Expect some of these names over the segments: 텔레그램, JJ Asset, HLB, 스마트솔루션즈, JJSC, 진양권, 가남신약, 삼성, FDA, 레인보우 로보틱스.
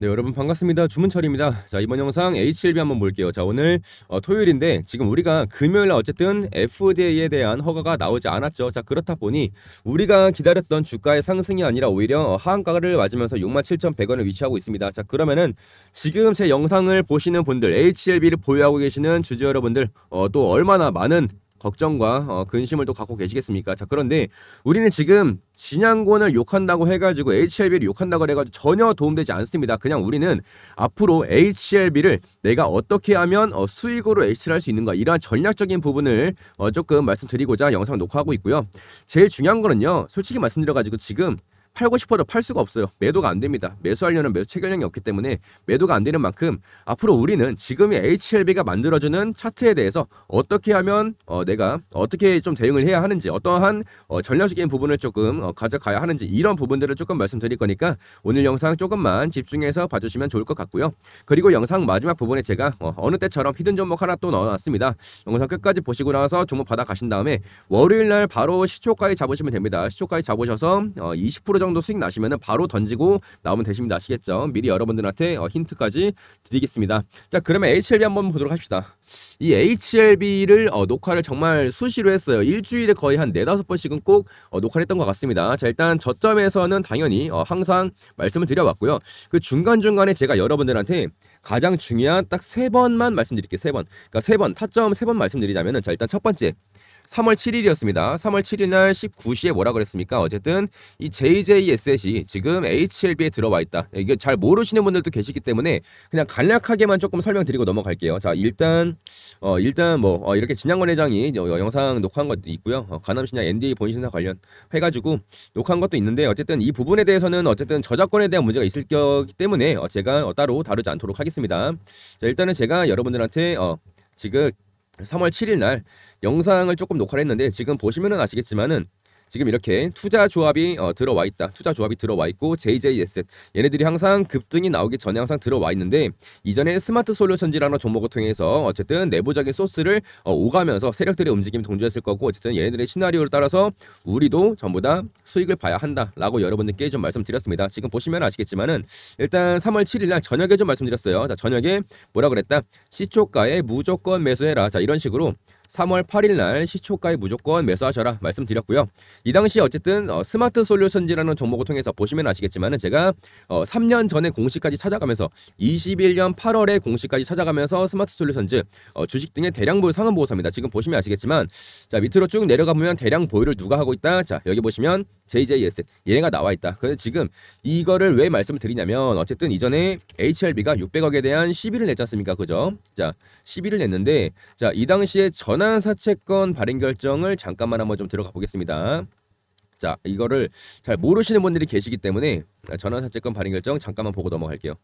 네, 여러분 반갑습니다. 주문철입니다. 자, 이번 영상 HLB 한번 볼게요. 자, 오늘 토요일인데 지금 우리가 금요일날 어쨌든 FDA에 대한 허가가 나오지 않았죠. 자, 그렇다 보니 우리가 기다렸던 주가의 상승이 아니라 오히려 하한가를 맞으면서 67,100원에 위치하고 있습니다. 자, 그러면은 지금 제 영상을 보시는 분들, HLB를 보유하고 계시는 주주 여러분들 또 얼마나 많은 걱정과 근심을 또 갖고 계시겠습니까? 자, 그런데 우리는 지금 진양권을 욕한다고 해가지고 HLB를 욕한다고 해가지고 전혀 도움되지 않습니다. 그냥 우리는 앞으로 HLB를 내가 어떻게 하면 수익으로 엑시트를 할 수 있는가, 이러한 전략적인 부분을 조금 말씀드리고자 영상 녹화하고 있고요. 제일 중요한 거는요, 솔직히 말씀드려가지고 지금 팔고 싶어도 팔 수가 없어요. 매도가 안 됩니다. 매수하려는 매수 체결력이 없기 때문에 매도가 안 되는 만큼 앞으로 우리는 지금이 HLB가 만들어주는 차트에 대해서 어떻게 하면 내가 어떻게 좀 대응을 해야 하는지, 어떠한 전략적인 부분을 조금 가져가야 하는지, 이런 부분들을 조금 말씀드릴 거니까 오늘 영상 조금만 집중해서 봐주시면 좋을 것 같고요. 그리고 영상 마지막 부분에 제가 어느 때처럼 히든 종목 하나 또 넣어놨습니다. 영상 끝까지 보시고 나서 종목 받아가신 다음에 월요일날 바로 시초가에 잡으시면 됩니다. 시초가에 잡으셔서 20% 정도 수익 나시면은 바로 던지고 나오면 되십니다. 아시겠죠? 미리 여러분들한테 힌트까지 드리겠습니다. 자, 그러면 HLB 한번 보도록 합시다. 이 HLB를 녹화를 정말 수시로 했어요. 일주일에 거의 한 4-5번씩은 꼭 녹화를 했던 것 같습니다. 자, 일단 저점에서는 당연히 항상 말씀을 드려왔고요. 그 중간중간에 제가 여러분들한테 가장 중요한 딱 3번만 말씀드릴게요. 3번. 그러니까 3번, 타점 3번 말씀드리자면은, 자, 일단 첫 번째. 3월 7일이었습니다. 3월 7일 날 19시에 뭐라 그랬습니까? 어쨌든 이 JJ Asset이 지금 HLB에 들어와 있다. 이게 잘 모르시는 분들도 계시기 때문에 그냥 간략하게만 조금 설명드리고 넘어갈게요. 자, 일단 이렇게 진양권 회장이 영상 녹화한 것도 있고요. 가남신약 NDA 본신사 관련 해가지고 녹화한 것도 있는데, 어쨌든 이 부분에 대해서는 어쨌든 저작권에 대한 문제가 있을 거기 때문에 제가 따로 다루지 않도록 하겠습니다. 자, 일단은 제가 여러분들한테 지금 3월 7일 날 영상을 조금 녹화를 했는데, 지금 보시면은 아시겠지만은 지금 이렇게 투자조합이 들어와 있다. 투자조합이 들어와 있고 JJ Asset, 얘네들이 항상 급등이 나오기 전에 항상 들어와 있는데, 이전에 스마트솔루션즈라는 종목을 통해서 어쨌든 내부적인 소스를 오가면서 세력들의 움직임이 동조했을 거고, 어쨌든 얘네들의 시나리오를 따라서 우리도 전부 다 수익을 봐야 한다라고 여러분들께 좀 말씀드렸습니다. 지금 보시면 아시겠지만은 일단 3월 7일 날 저녁에 좀 말씀드렸어요. 자, 저녁에 뭐라 그랬다? 시초가에 무조건 매수해라. 자, 이런 식으로 3월 8일 날 시초가에 무조건 매수하셔라 말씀드렸고요. 이 당시 어쨌든 스마트솔루션즈라는 종목을 통해서 보시면 아시겠지만은 제가 3년 전에 공시까지 찾아가면서 21년 8월에 공시까지 찾아가면서 스마트솔루션즈 주식 등의 대량 보유 상한 보유사입니다. 지금 보시면 아시겠지만, 자, 밑으로 쭉 내려가 보면 대량 보유를 누가 하고 있다? 자, 여기 보시면 JJSC 얘네가 나와 있다. 그래서 지금 이거를 왜 말씀을 드리냐면, 어쨌든 이전에 HLB가 600억에 대한 시비를 냈지 않습니까? 그죠? 자, 시비를 냈는데, 자, 이 당시에 전환사채권 발행 결정을 잠깐만 한번 좀 들어가 보겠습니다. 자, 이거를 잘 모르시는 분들이 계시기 때문에 전환사채권 발행 결정 잠깐만 보고 넘어갈게요.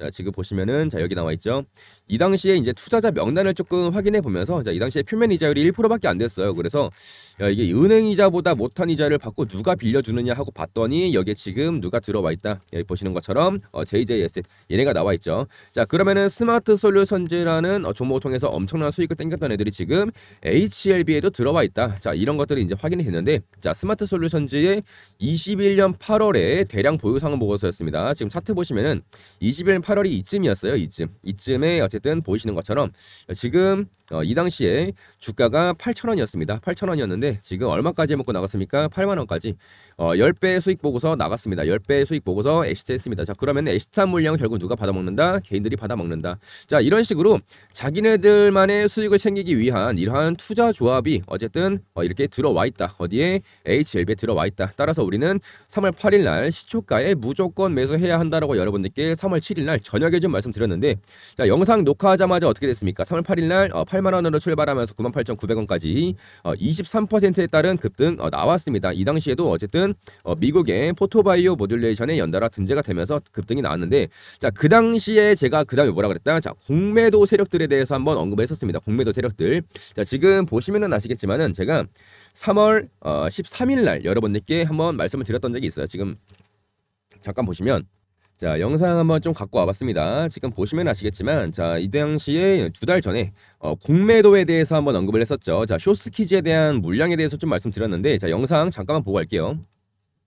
자, 지금 보시면은, 자, 여기 나와 있죠. 이 당시에 이제 투자자 명단을 조금 확인해 보면서, 자, 이 당시에 표면 이자율이 1%밖에 안 됐어요. 그래서 이게 은행 이자보다 못한 이자를 받고 누가 빌려주느냐 하고 봤더니 여기에 지금 누가 들어와 있다. 여기 보시는 것처럼 JJS 얘네가 나와 있죠. 자, 그러면은 스마트솔루션즈라는 종목을 통해서 엄청난 수익을 땡겼던 애들이 지금 HLB에도 들어와 있다. 자, 이런 것들을 이제 확인이 됐는데, 자, 스마트솔루션즈의 21년 8월에 대량 보유 상황 보고서였습니다. 지금 차트 보시면은 21년 8월이 이쯤이었어요. 이쯤에 어쨌든 보시는 것처럼 지금 이 당시에 주가가 8,000원이었습니다. 8,000원이었는데 지금 얼마까지 먹고 나갔습니까? 8만원까지 10배 수익 보고서 나갔습니다. 10배 수익 보고서 엑시트 했습니다. 자, 그러면 엑시트한 물량 결국 누가 받아먹는다? 개인들이 받아먹는다. 자, 이런 식으로 자기네들만의 수익을 챙기기 위한 이러한 투자 조합이 어쨌든 이렇게 들어와 있다. 어디에? HLB에 들어와 있다. 따라서 우리는 3월 8일 날 시초가에 무조건 매수해야 한다라고 여러분들께 3월 7일 날 저녁에 좀 말씀드렸는데, 자, 영상 녹화하자마자 어떻게 됐습니까? 3월 8일 날 8만원으로 출발하면서 98,900원까지 23%에 따른 급등 나왔습니다. 이 당시에도 어쨌든 미국의 포토바이오 모듈레이션의 연달아 등재가 되면서 급등이 나왔는데, 자, 그 당시에 제가 그 다음에 뭐라 그랬다? 자, 공매도 세력들에 대해서 한번 언급했었습니다. 공매도 세력들. 자, 지금 보시면은 아시겠지만은 제가 3월 13일 날 여러분들께 한번 말씀을 드렸던 적이 있어요. 지금 잠깐 보시면, 자, 영상 한번 좀 갖고 와봤습니다. 지금 보시면 아시겠지만, 자, 이 당시에 2달 전에 공매도에 대해서 한번 언급을 했었죠. 자, 쇼스키즈에 대한 물량에 대해서 좀 말씀드렸는데, 자, 영상 잠깐만 보고 갈게요.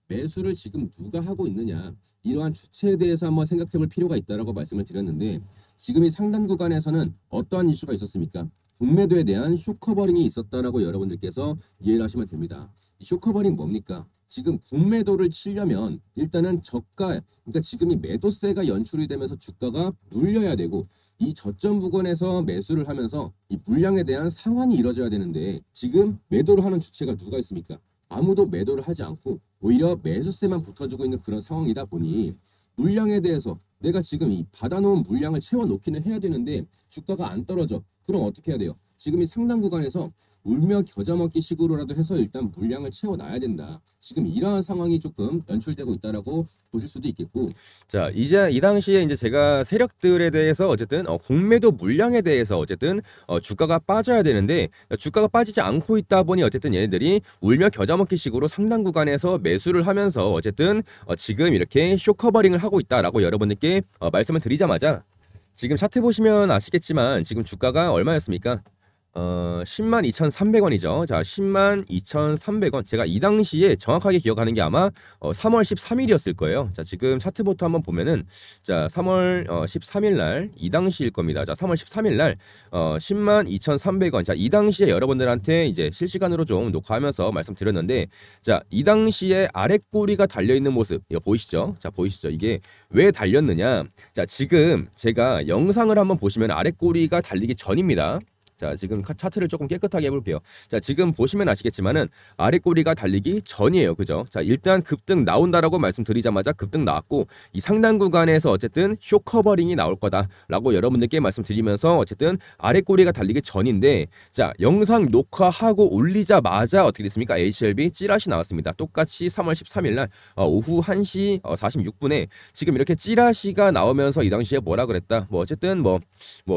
매수를 지금 누가 하고 있느냐, 이러한 주체에 대해서 한번 생각해 볼 필요가 있다라고 말씀을 드렸는데, 지금 이 상단 구간에서는 어떠한 이슈가 있었습니까? 분매도에 대한 쇼커버링이 있었다라고 여러분들께서 이해를 하시면 됩니다. 이 쇼커버링 뭡니까? 지금 분매도를 치려면 일단은 저가, 그러니까 지금 이 매도세가 연출이 되면서 주가가 눌려야 되고, 이 저점 부근에서 매수를 하면서 이 물량에 대한 상환이 이루어져야 되는데, 지금 매도를 하는 주체가 누가 있습니까? 아무도 매도를 하지 않고 오히려 매수세만 붙어주고 있는 그런 상황이다 보니, 물량에 대해서 내가 지금 이 받아놓은 물량을 채워놓기는 해야 되는데 주가가 안 떨어져. 그럼 어떻게 해야 돼요? 지금 이 상단 구간에서 울며 겨자 먹기 식으로라도 해서 일단 물량을 채워놔야 된다. 지금 이러한 상황이 조금 연출되고 있다라고 보실 수도 있겠고, 자 이제 이 당시에 이제 제가 세력들에 대해서 어쨌든 공매도 물량에 대해서 어쨌든 주가가 빠져야 되는데, 주가가 빠지지 않고 있다 보니 어쨌든 얘네들이 울며 겨자 먹기 식으로 상단 구간에서 매수를 하면서 어쨌든 지금 이렇게 쇼커버링을 하고 있다라고 여러분들께 말씀을 드리자마자, 지금 차트 보시면 아시겠지만 지금 주가가 얼마였습니까? 102,300원이죠. 자, 102,300원. 제가 이 당시에 정확하게 기억하는 게 아마 3월 13일이었을 거예요. 자, 지금 차트부터 한번 보면은, 자, 3월 13일 날 이 당시일 겁니다. 자, 3월 13일 날 102,300원. 자, 이 당시에 여러분들한테 이제 실시간으로 좀 녹화하면서 말씀드렸는데, 자, 이 당시에 아랫꼬리가 달려 있는 모습. 이거 보이시죠? 자, 보이시죠? 이게 왜 달렸느냐? 자, 지금 제가 영상을 한번 보시면 아랫꼬리가 달리기 전입니다. 자, 지금 차트를 조금 깨끗하게 해볼게요. 자, 지금 보시면 아시겠지만은 아랫꼬리가 달리기 전이에요. 그죠? 자, 일단 급등 나온다라고 말씀드리자마자 급등 나왔고, 이 상단 구간에서 어쨌든 쇼커버링이 나올 거다라고 여러분들께 말씀드리면서 어쨌든 아랫꼬리가 달리기 전인데, 자, 영상 녹화하고 올리자마자 어떻게 됐습니까? HLB 찌라시 나왔습니다. 똑같이 3월 13일 날 오후 1시 46분에 지금 이렇게 찌라시가 나오면서 이 당시에 뭐라 그랬다? 뭐 어쨌든 뭐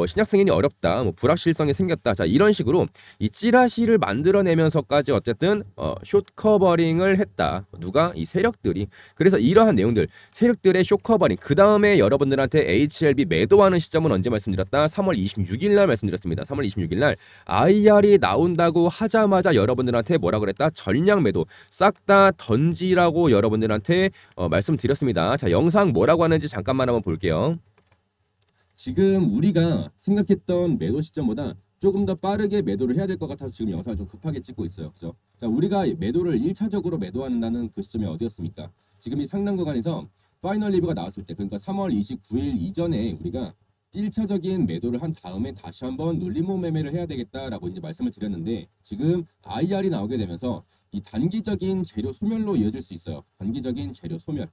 신약 승인이 어렵다. 뭐 불확실성이 생겼다. 자, 이런 식으로 이 찌라시를 만들어내면서까지 어쨌든 숏커버링을 했다. 누가? 이 세력들이. 그래서 이러한 내용들, 세력들의 숏커버링, 그 다음에 여러분들한테 HLB 매도하는 시점은 언제 말씀드렸다? 3월 26일 날 말씀드렸습니다. 3월 26일 날 IR이 나온다고 하자마자 여러분들한테 뭐라 그랬다? 전량 매도 싹 다 던지라고 여러분들한테 말씀드렸습니다. 자, 영상 뭐라고 하는지 잠깐만 한번 볼게요. 지금 우리가 생각했던 매도 시점보다 조금 더 빠르게 매도를 해야 될 것 같아서 지금 영상을 좀 급하게 찍고 있어요. 그죠? 자, 우리가 매도를 1차적으로 매도한다는 그 시점이 어디였습니까? 지금 이 상단 구간에서 파이널 리뷰가 나왔을 때, 그러니까 3월 29일 이전에 우리가 1차적인 매도를 한 다음에 다시 한번 눌림목 매매를 해야 되겠다라고 이제 말씀을 드렸는데, 지금 IR이 나오게 되면서 이 단기적인 재료 소멸로 이어질 수 있어요. 단기적인 재료 소멸.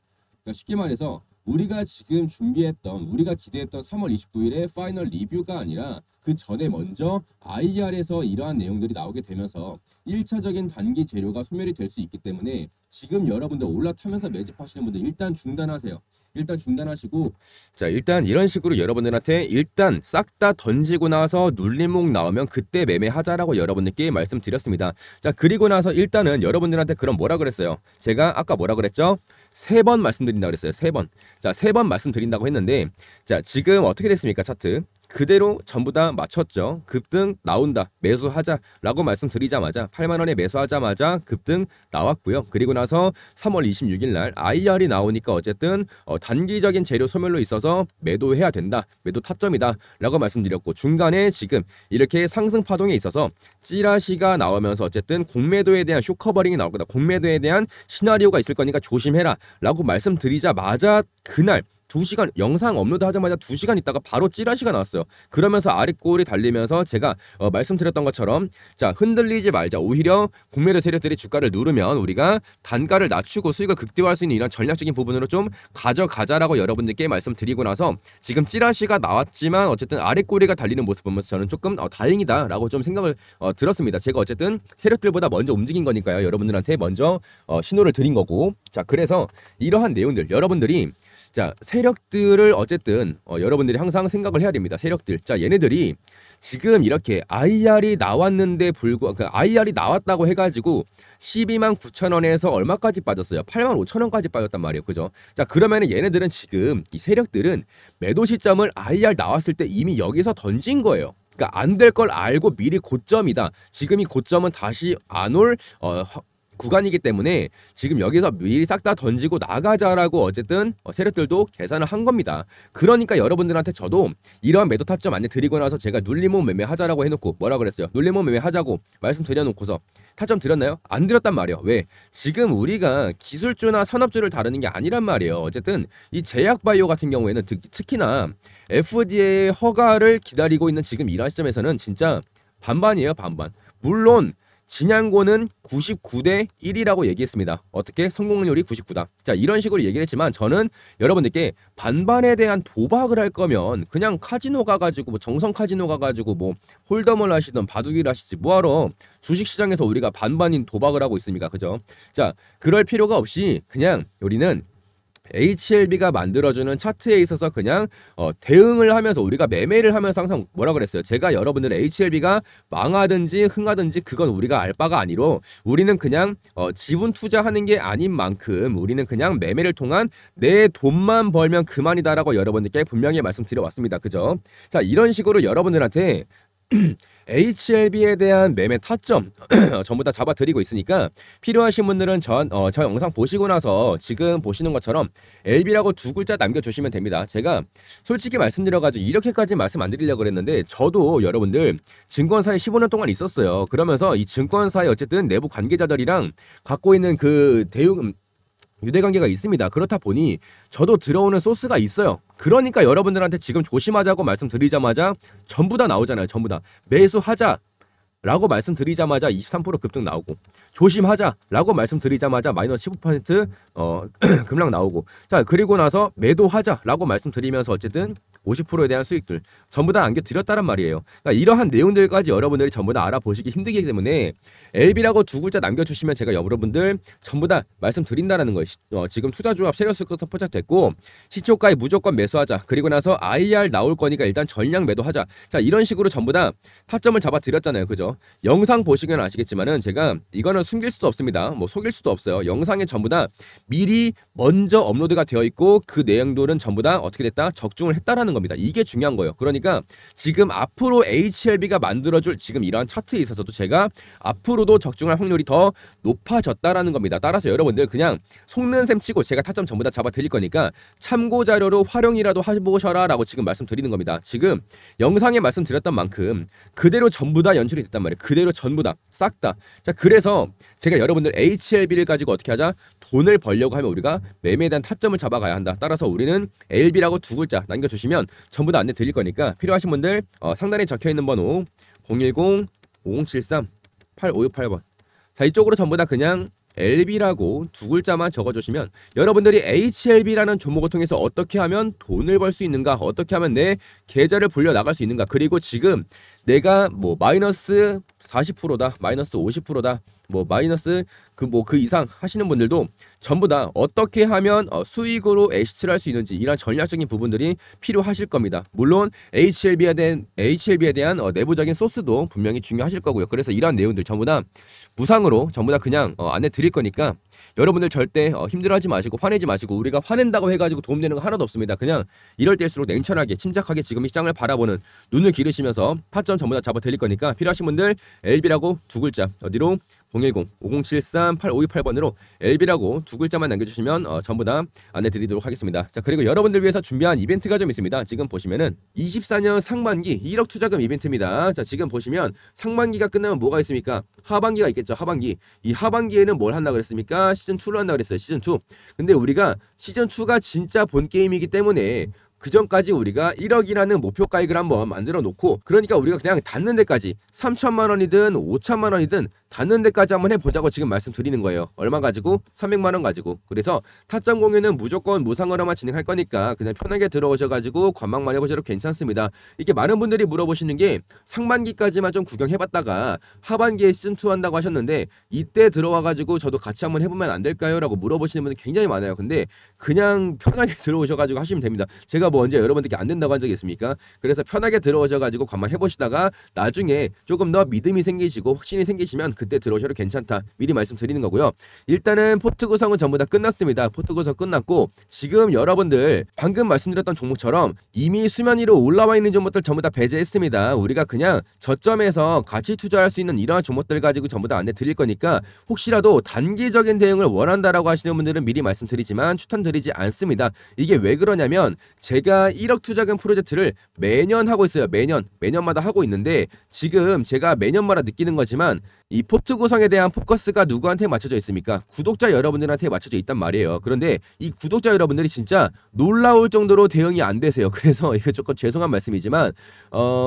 그러니까 쉽게 말해서 우리가 지금 준비했던, 우리가 기대했던 3월 29일의 파이널 리뷰가 아니라 그 전에 먼저 IR에서 이러한 내용들이 나오게 되면서 1차적인 단기 재료가 소멸이 될 수 있기 때문에, 지금 여러분들 올라타면서 매집하시는 분들 일단 중단하세요. 일단 중단하시고, 자, 일단 이런 식으로 여러분들한테 일단 싹 다 던지고 나서 눌림목 나오면 그때 매매하자라고 여러분들께 말씀드렸습니다. 자, 그리고 나서 일단은 여러분들한테 그럼 뭐라 그랬어요? 제가 아까 뭐라 그랬죠? 3번 말씀드린다고 그랬어요. 3번. 자, 3번 말씀드린다고 했는데, 자, 지금 어떻게 됐습니까? 차트 그대로 전부 다 맞췄죠. 급등 나온다. 매수하자라고 말씀드리자마자 8만원에 매수하자마자 급등 나왔고요. 그리고 나서 3월 26일 날 IR이 나오니까 어쨌든 단기적인 재료 소멸로 있어서 매도해야 된다. 매도 타점이다. 라고 말씀드렸고, 중간에 지금 이렇게 상승 파동에 있어서 찌라시가 나오면서 어쨌든 공매도에 대한 쇼커버링이 나올 거다. 공매도에 대한 시나리오가 있을 거니까 조심해라. 라고 말씀드리자마자 그날 2시간 영상 업로드 하자마자 2시간 있다가 바로 찌라시가 나왔어요. 그러면서 아랫골이 달리면서 제가 말씀드렸던 것처럼, 자, 흔들리지 말자. 오히려 공매도 세력들이 주가를 누르면 우리가 단가를 낮추고 수익을 극대화할 수 있는 이런 전략적인 부분으로 좀 가져가자라고 여러분들께 말씀드리고 나서, 지금 찌라시가 나왔지만 어쨌든 아랫골이가 달리는 모습 보면서 저는 조금 다행이다라고 좀 생각을 들었습니다. 제가 어쨌든 세력들보다 먼저 움직인 거니까요. 여러분들한테 먼저 신호를 드린 거고, 자, 그래서 이러한 내용들 여러분들이, 자, 세력들을 어쨌든 여러분들이 항상 생각을 해야 됩니다. 세력들. 자, 얘네들이 지금 이렇게 IR이 나왔는데 IR이 나왔다고 해가지고 129,000원에서 얼마까지 빠졌어요? 85,000원까지 빠졌단 말이에요. 그죠? 자, 그러면은 얘네들은 지금 이 세력들은 매도 시점을 IR 나왔을 때 이미 여기서 던진 거예요. 그러니까 안 될 걸 알고 미리 고점이다. 지금 이 고점은 다시 안 올 구간이기 때문에 지금 여기서 미리 싹 다 던지고 나가자라고 어쨌든 세력들도 계산을 한 겁니다. 그러니까 여러분들한테 저도 이러한 매도 타점 안내 드리고 나서 제가 눌림목 매매하자라고 해놓고 뭐라 그랬어요? 눌림목 매매하자고 말씀드려놓고서 타점 드렸나요? 안 드렸단 말이에요. 왜? 지금 우리가 기술주나 산업주를 다루는 게 아니란 말이에요. 어쨌든 이 제약바이오 같은 경우에는 특히나 FDA 허가를 기다리고 있는 지금 이러한 시점에서는 진짜 반반이에요. 반반. 물론 진양권은 99대 1이라고 얘기했습니다. 어떻게? 성공률이 99다. 자, 이런 식으로 얘기를 했지만 저는 여러분들께 반반에 대한 도박을 할 거면 그냥 카지노 가가지고 뭐 정성 카지노 가가지고 뭐 홀덤을 하시던 바둑이를 하시지 뭐하러 주식시장에서 우리가 반반인 도박을 하고 있습니까? 그죠? 자, 그럴 필요가 없이 그냥 우리는 HLB가 만들어주는 차트에 있어서 그냥 대응을 하면서 우리가 매매를 하면서 항상 뭐라 그랬어요? 제가 여러분들 HLB가 망하든지 흥하든지 그건 우리가 알 바가 아니로 우리는 그냥 지분 투자하는 게 아닌 만큼 우리는 그냥 매매를 통한 내 돈만 벌면 그만이다라고 여러분들께 분명히 말씀드려왔습니다. 그죠? 자, 이런 식으로 여러분들한테 HLB에 대한 매매 타점 전부 다 잡아드리고 있으니까 필요하신 분들은 저 영상 보시고 나서 지금 보시는 것처럼 LB라고 두 글자 남겨주시면 됩니다. 제가 솔직히 말씀드려가지고 이렇게까지 말씀 안 드리려고 그랬는데 저도 여러분들 증권사에 15년 동안 있었어요. 그러면서 이 증권사에 어쨌든 내부 관계자들이랑 갖고 있는 그 대응 유대관계가 있습니다. 그렇다 보니 저도 들어오는 소스가 있어요. 그러니까 여러분들한테 지금 조심하자고 말씀드리자마자 전부 다 나오잖아요. 전부 다 매수하자 라고 말씀드리자마자 23% 급등 나오고 조심하자 라고 말씀드리자마자 마이너스 15% 급락 나오고, 자, 그리고 나서 매도하자 라고 말씀드리면서 어쨌든 50%에 대한 수익들 전부 다 안겨드렸다란 말이에요. 그러니까 이러한 내용들까지 여러분들이 전부 다 알아보시기 힘들기 때문에 LB라고 두 글자 남겨주시면 제가 여러분들 전부 다 말씀드린다라는 거예요. 지금 투자조합 세력수급서 포착됐고 시초가에 무조건 매수하자. 그리고 나서 IR 나올 거니까 일단 전략 매도하자. 자, 이런 식으로 전부 다 타점을 잡아드렸잖아요. 그죠? 영상 보시면 아시겠지만은 제가 이거는 숨길 수도 없습니다. 뭐 속일 수도 없어요. 영상에 전부 다 미리 먼저 업로드가 되어 있고 그 내용들은 전부 다 어떻게 됐다? 적중을 했다라는 겁니다. 이게 중요한 거예요. 그러니까 지금 앞으로 HLB가 만들어줄 지금 이러한 차트에 있어서도 제가 앞으로도 적중할 확률이 더 높아졌다라는 겁니다. 따라서 여러분들 그냥 속는 셈 치고 제가 타점 전부 다 잡아드릴 거니까 참고자료로 활용이라도 해보셔라 라고 지금 말씀드리는 겁니다. 지금 영상에 말씀드렸던 만큼 그대로 전부 다 연출이 됐단 말이에요. 그대로 전부 다 싹 다. 자, 그래서 제가 여러분들 HLB를 가지고 어떻게 하자? 돈을 벌려고 하면 우리가 매매에 대한 타점을 잡아가야 한다. 따라서 우리는 LB라고 두 글자 남겨주시면 전부 다 안내 드릴 거니까 필요하신 분들 상단에 적혀있는 번호 010-5073-8568번, 자, 이쪽으로 전부 다 그냥 LB라고 두 글자만 적어주시면 여러분들이 HLB라는 종목을 통해서 어떻게 하면 돈을 벌 수 있는가, 어떻게 하면 내 계좌를 불려 나갈 수 있는가, 그리고 지금 내가 뭐 마이너스 40%다 마이너스 50%다 뭐 마이너스 그 이상 하시는 분들도 전부 다 어떻게 하면 수익으로 엑시트를 할 수 있는지 이런 전략적인 부분들이 필요하실 겁니다. 물론 HLB에 대한 내부적인 소스도 분명히 중요하실 거고요. 그래서 이러한 내용들 전부 다 무상으로 전부 다 그냥 안내 드릴 거니까 여러분들 절대 힘들어하지 마시고 화내지 마시고 우리가 화낸다고 해가지고 도움되는 거 하나도 없습니다. 그냥 이럴 때일수록 냉철하게 침착하게 지금 이 시장을 바라보는 눈을 기르시면서 타점 전부 다 잡아 드릴 거니까 필요하신 분들 LB라고 두 글자 어디로? 010-5073-8568번으로 LB라고 두 글자만 남겨주시면 전부 다 안내드리도록 하겠습니다. 자, 그리고 여러분들 위해서 준비한 이벤트가 좀 있습니다. 지금 보시면은 24년 상반기 1억 투자금 이벤트입니다. 자, 지금 보시면 상반기가 끝나면 뭐가 있습니까? 하반기가 있겠죠. 하반기. 이 하반기에는 뭘 한다 그랬습니까? 시즌2를 한다 그랬어요. 시즌2. 근데 우리가 시즌2가 진짜 본 게임이기 때문에 그 전까지 우리가 1억이라는 목표가액을 한번 만들어 놓고, 그러니까 우리가 그냥 닿는 데까지 3,000만 원이든 5,000만 원이든 닿는 데까지 한번 해보자고 지금 말씀드리는 거예요. 얼마 가지고? 300만 원 가지고. 그래서 타점 공유는 무조건 무상으로만 진행할 거니까 그냥 편하게 들어오셔가지고 관망만 해보셔도 괜찮습니다. 이게 많은 분들이 물어보시는 게 상반기까지만 좀 구경해봤다가 하반기에 시즌2 한다고 하셨는데 이때 들어와가지고 저도 같이 한번 해보면 안 될까요? 라고 물어보시는 분들 굉장히 많아요. 근데 그냥 편하게 들어오셔가지고 하시면 됩니다. 제가 뭐 언제 여러분들께 안 된다고 한 적이 있습니까? 그래서 편하게 들어오셔가지고 관망해보시다가 나중에 조금 더 믿음이 생기시고 확신이 생기시면 그때 들어오셔도 괜찮다, 미리 말씀드리는 거고요. 일단은 포트 구성은 전부 다 끝났습니다. 포트 구성 끝났고 지금 여러분들 방금 말씀드렸던 종목처럼 이미 수면 위로 올라와 있는 종목들 전부 다 배제했습니다. 우리가 그냥 저점에서 같이 투자할 수 있는 이러한 종목들 가지고 전부 다 안내 드릴 거니까 혹시라도 단기적인 대응을 원한다라고 하시는 분들은 미리 말씀드리지만 추천드리지 않습니다. 이게 왜 그러냐면 제가 1억 투자금 프로젝트를 매년 하고 있어요. 매년마다 하고 있는데 지금 제가 매년마다 느끼는 거지만 이 포트 구성에 대한 포커스가 누구한테 맞춰져 있습니까? 구독자 여러분들한테 맞춰져 있단 말이에요. 그런데 이 구독자 여러분들이 진짜 놀라울 정도로 대응이 안 되세요. 그래서 이거 조금 죄송한 말씀이지만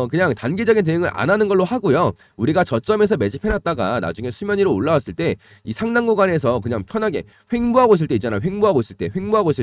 그냥 단기적인 대응을 안 하는 걸로 하고요. 우리가 저점에서 매집해놨다가 나중에 수면 위로 올라왔을 때 이 상단 구간에서 그냥 편하게 횡보하고 있을 때 있잖아요. 횡보하고 있을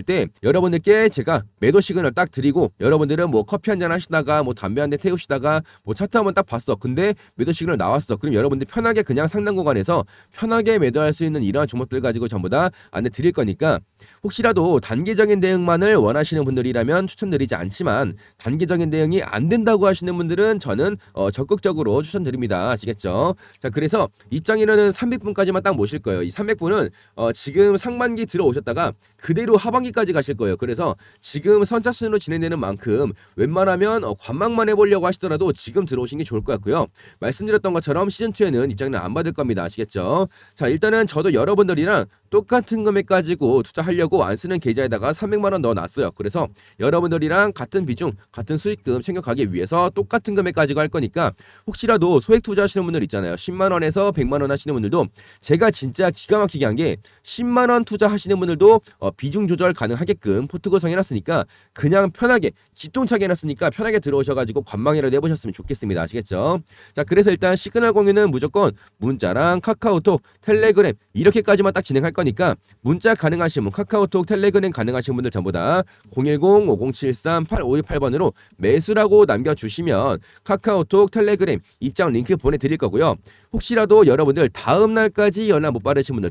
때 여러분들께 제가 매도 시그널 딱 드리고 여러분들은 뭐 커피 한잔 하시다가 뭐 담배 한 대 태우시다가 뭐 차트 한번 딱 봤어. 근데 매도 시그널 나왔어. 그럼 여러분들 편하게 그냥 상단 구간에서 편하게 매도할 수 있는 이러한 종목들 가지고 전부 다 안내 드릴 거니까 혹시라도 단기적인 대응만을 원하시는 분들이라면 추천드리지 않지만 단기적인 대응이 안 된다고 하시는 분들은 저는 적극적으로 추천드립니다. 아시겠죠? 자, 그래서 입장인원은 300분까지만 딱 모실 거예요. 이 300분은 지금 상반기 들어오셨다가 그대로 하반기까지 가실 거예요. 그래서 지금 선착순으로 진행되는 만큼 웬만하면 관망만 해보려고 하시더라도 지금 들어오신 게 좋을 것 같고요. 말씀드렸던 것처럼 시즌2에는 입장인원 안 받을 겁니다. 아시겠죠? 자, 일단은 저도 여러분들이랑 똑같은 금액 가지고 투자하려고 안 쓰는 계좌에다가 300만원 넣어놨어요. 그래서 여러분들이랑 같은 비중, 같은 수익금 챙겨가기 위해서 똑같은 금액 가지고 할 거니까 혹시라도 소액 투자하시는 분들 있잖아요. 10만원에서 100만원 하시는 분들도 제가 진짜 기가 막히게 한 게 10만원 투자하시는 분들도 비중 조절 가능하게끔 포트 구성해놨으니까 그냥 편하게 기똥차게 해놨으니까 편하게 들어오셔가지고 관망이라도 해보셨으면 좋겠습니다. 아시겠죠? 자, 그래서 일단 시그널 공유는 무조건 문자랑 카카오톡, 텔레그램 이렇게까지만 딱 진행할 거니까 문자 가능하신 분, 카카오톡, 텔레그램 가능하신 분들 전부 다 010-5073-8528번으로 매수라고 남겨주시면 카카오톡, 텔레그램 입장 링크 보내드릴 거고요. 혹시라도 여러분들 다음날까지 연락 못 받으신 분들,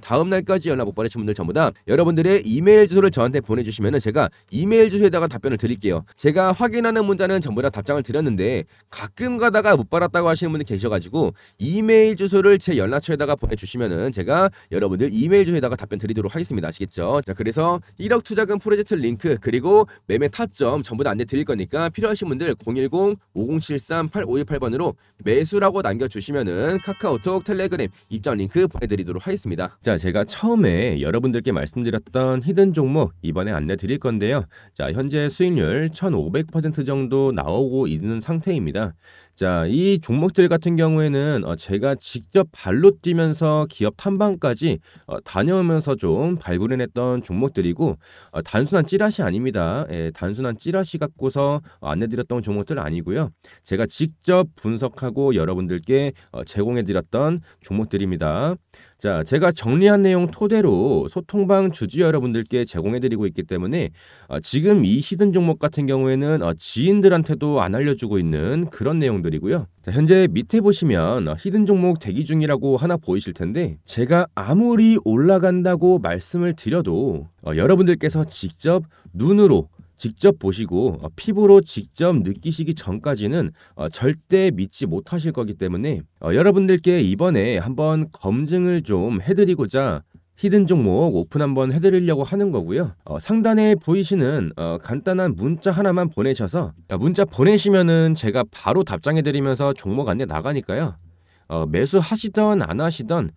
전부 다 여러분들의 이메일 주소를 저한테 보내주시면 제가 이메일 주소에다가 답변을 드릴게요. 제가 확인하는 문자는 전부 다 답장을 드렸는데 가끔 가다가 못 받았다고 하시는 분들 계셔가지고 이메일 주소를 제 연락처에다가 보내주시면 제가 여러분들 이메일 주소에다가 답변 드리도록 하겠습니다. 아시겠죠? 자, 그래서 1억 투자금 프로젝트 링크 그리고 매매 타점 전부 다 안내 드릴 거니까 필요하신 분들 010-5073-8528번으로 매수라고 남겨주시면은 카카오톡, 텔레그램 입장 링크 보내드리도록 하겠습니다. 자, 제가 처음에 여러분들께 말씀드렸던 히든 종목 이번에 안내 드릴 건데요. 자, 현재 수익률 1500% 정도 나오고 있는 상태입니다. 자, 이 종목들 같은 경우에는 제가 직접 발로 뛰면서 기업 탐방까지 다녀오면서 좀 발굴해냈던 종목들이고 단순한 찌라시 아닙니다. 예, 단순한 찌라시 갖고서 안내드렸던 종목들 아니고요. 제가 직접 분석하고 여러분들께 제공해드렸던 종목들입니다. 자, 제가 정리한 내용 토대로 소통방 주주 여러분들께 제공해드리고 있기 때문에 지금 이 히든 종목 같은 경우에는 지인들한테도 안 알려주고 있는 그런 내용들이고요. 자, 현재 밑에 보시면 히든 종목 대기 중이라고 하나 보이실 텐데 제가 아무리 올라간다고 말씀을 드려도 여러분들께서 직접 눈으로 직접 보시고 피부로 직접 느끼시기 전까지는 절대 믿지 못하실 거기 때문에 여러분들께 이번에 한번 검증을 좀 해드리고자 히든 종목 오픈 한번 해드리려고 하는 거고요. 상단에 보이시는 간단한 문자 하나만 보내셔서 문자 보내시면은 제가 바로 답장해드리면서 종목 안내 나가니까요. 매수하시던 안 하시던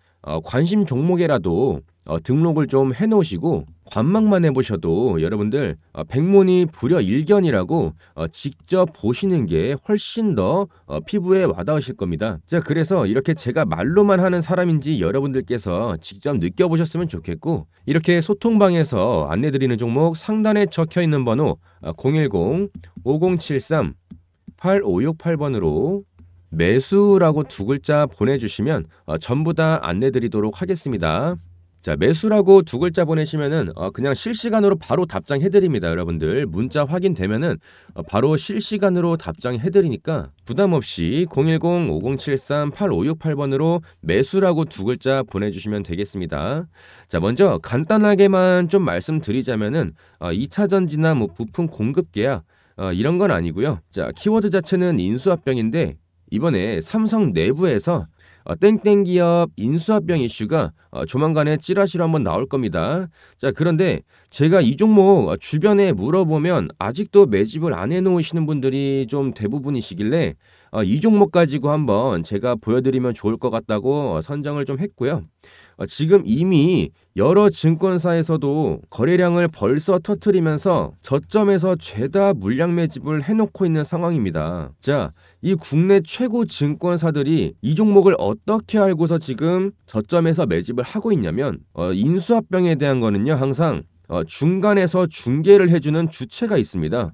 관심 종목에라도 등록을 좀 해놓으시고 관망만 해보셔도 여러분들 백문이 불여일견이라고 직접 보시는 게 훨씬 더 피부에 와닿으실 겁니다. 자, 그래서 이렇게 제가 말로만 하는 사람인지 여러분들께서 직접 느껴보셨으면 좋겠고 이렇게 소통방에서 안내드리는 종목 상단에 적혀있는 번호 010-5073-8568번으로 매수라고 두 글자 보내주시면 전부 다 안내드리도록 하겠습니다. 자, 매수라고 두 글자 보내시면은 그냥 실시간으로 바로 답장해드립니다. 여러분들 문자 확인되면은 바로 실시간으로 답장해드리니까 부담없이 010-5073-8568번으로 매수라고 두 글자 보내주시면 되겠습니다. 자, 먼저 간단하게만 좀 말씀드리자면은 2차전지나 뭐 부품 공급계약 이런 건 아니고요. 자, 키워드 자체는 인수합병인데 이번에 삼성 내부에서 땡땡기업 인수합병 이슈가 조만간에 찌라시로 한번 나올 겁니다. 자, 그런데 제가 이 종목 주변에 물어보면 아직도 매집을 안 해놓으시는 분들이 좀 대부분이시길래 이 종목 가지고 한번 제가 보여드리면 좋을 것 같다고 선정을 좀 했고요. 지금 이미 여러 증권사에서도 거래량을 벌써 터트리면서 저점에서 죄다 물량 매집을 해놓고 있는 상황입니다. 자, 이 국내 최고 증권사들이 이 종목을 어떻게 알고서 지금 저점에서 매집을 하고 있냐면 인수합병에 대한 거는요, 항상 중간에서 중개를 해주는 주체가 있습니다.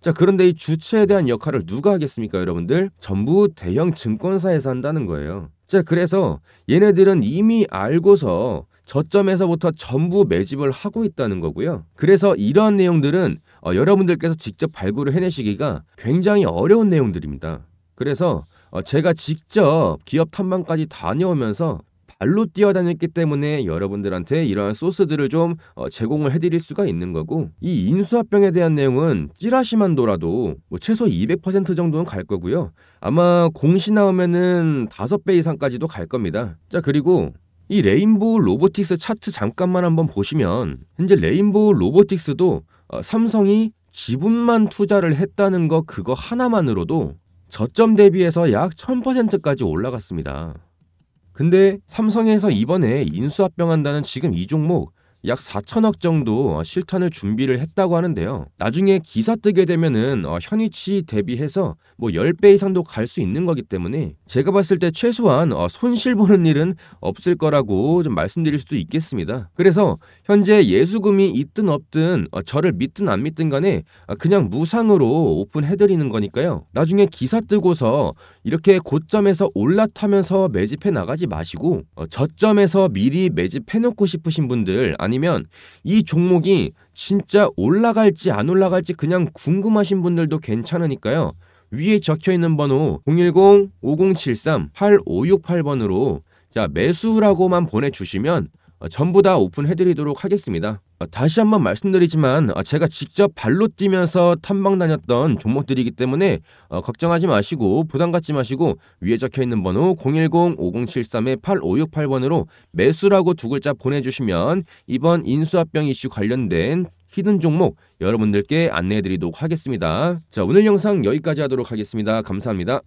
자, 그런데 이 주체에 대한 역할을 누가 하겠습니까, 여러분들? 전부 대형 증권사에서 한다는 거예요. 자, 그래서 얘네들은 이미 알고서 저점에서부터 전부 매집을 하고 있다는 거고요. 그래서 이러한 내용들은 여러분들께서 직접 발굴을 해내시기가 굉장히 어려운 내용들입니다. 그래서 제가 직접 기업 탐방까지 다녀오면서 발로 뛰어다녔기 때문에 여러분들한테 이러한 소스들을 좀 제공을 해드릴 수가 있는 거고, 이 인수합병에 대한 내용은 찌라시만 돌아도 뭐 최소 200% 정도는 갈 거고요. 아마 공시 나오면은 5배 이상까지도 갈 겁니다. 자, 그리고 이 레인보우 로보틱스 차트 잠깐만 한번 보시면 현재 레인보우 로보틱스도 삼성이 지분만 투자를 했다는 거, 그거 하나만으로도 저점 대비해서 약 1000%까지 올라갔습니다. 근데 삼성에서 이번에 인수합병한다는 지금 이 종목 약 4000억 정도 실탄을 준비를 했다고 하는데요. 나중에 기사 뜨게 되면은 현위치 대비해서 뭐 10배 이상도 갈 수 있는 거기 때문에 제가 봤을 때 최소한 손실 보는 일은 없을 거라고 좀 말씀드릴 수도 있겠습니다. 그래서 현재 예수금이 있든 없든 저를 믿든 안 믿든 간에 그냥 무상으로 오픈해드리는 거니까요. 나중에 기사 뜨고서 이렇게 고점에서 올라타면서 매집해 나가지 마시고 저점에서 미리 매집해놓고 싶으신 분들, 아니면 이 종목이 진짜 올라갈지 안 올라갈지 그냥 궁금하신 분들도 괜찮으니까요. 위에 적혀있는 번호 010-5073-8568번으로 자, 매수라고만 보내주시면 전부 다 오픈해드리도록 하겠습니다. 다시 한번 말씀드리지만 제가 직접 발로 뛰면서 탐방 다녔던 종목들이기 때문에 걱정하지 마시고 부담 갖지 마시고 위에 적혀있는 번호 010-5073-8568번으로 매수라고 2글자 보내주시면 이번 인수합병 이슈 관련된 히든 종목 여러분들께 안내해드리도록 하겠습니다. 자, 오늘 영상 여기까지 하도록 하겠습니다. 감사합니다.